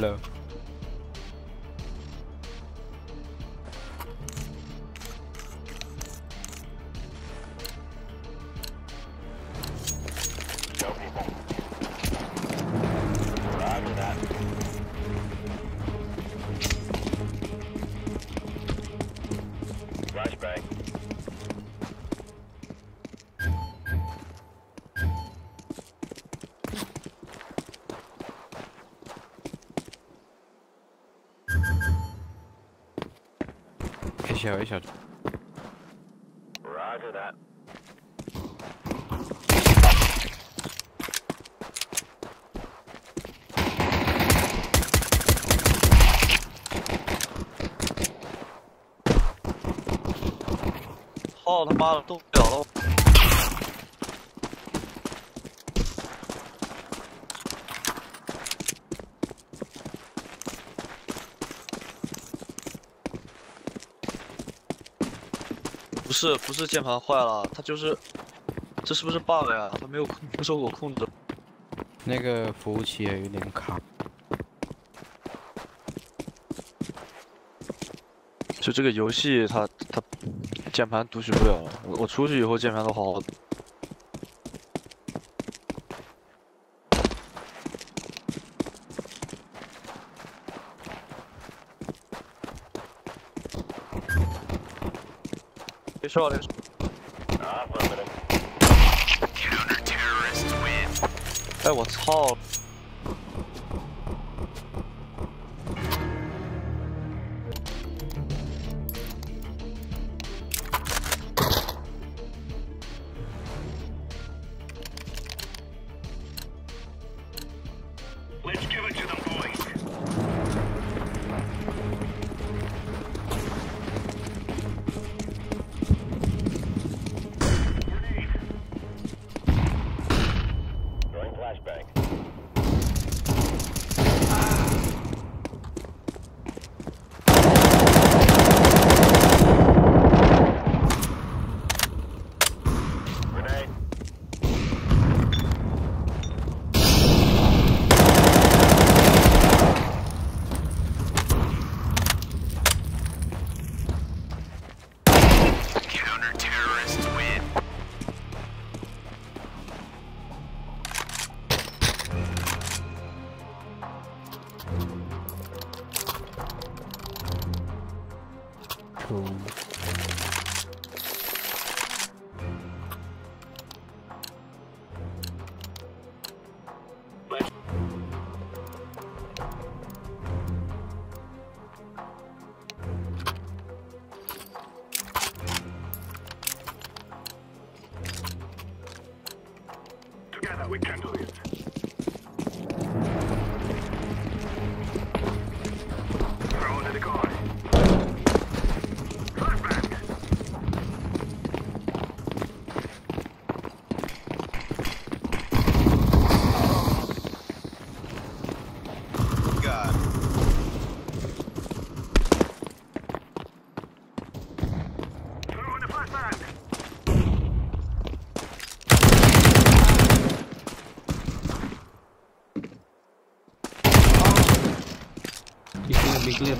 low. Ich hör. Roger that.操他妈的，动不了了。 不是键盘坏了，它就是，这是不是 bug 呀？它没有不受我控制。那个服务器也有点卡，就这个游戏它键盘读取不了。我出去以后键盘都好好。 Shortage. Counter-terrorists win. Hey, what's hard? Let's give it to them, boys. Together we can do it.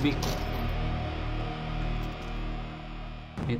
Big. Hit.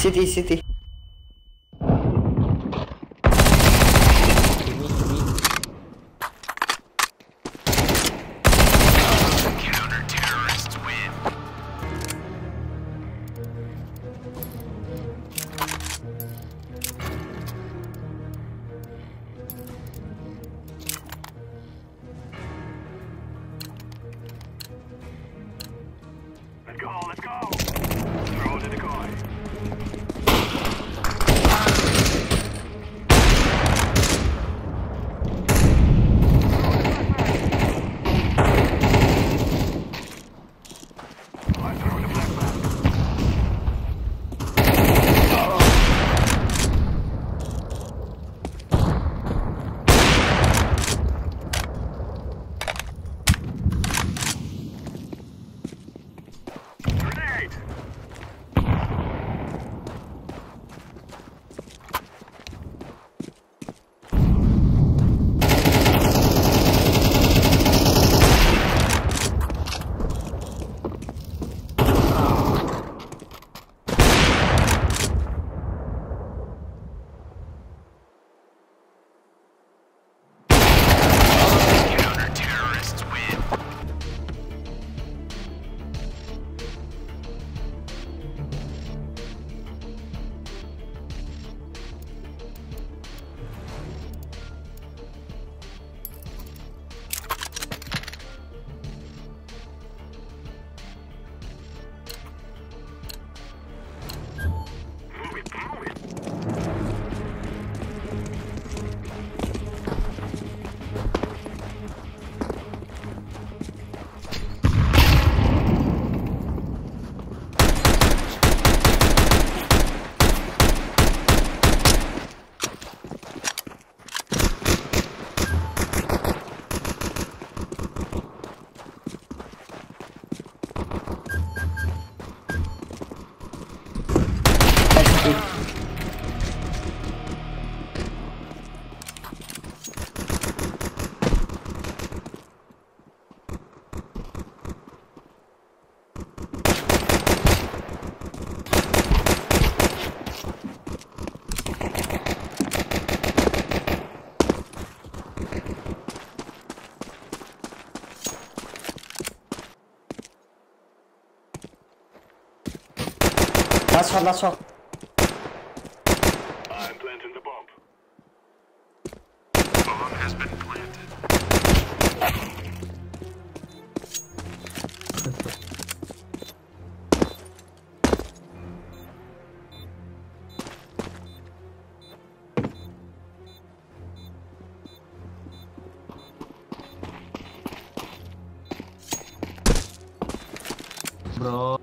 City. Counter-terrorists win. Let's go. Throw it in the car. Last shot. I'm planting the bomb. Bomb has been planted. Bro.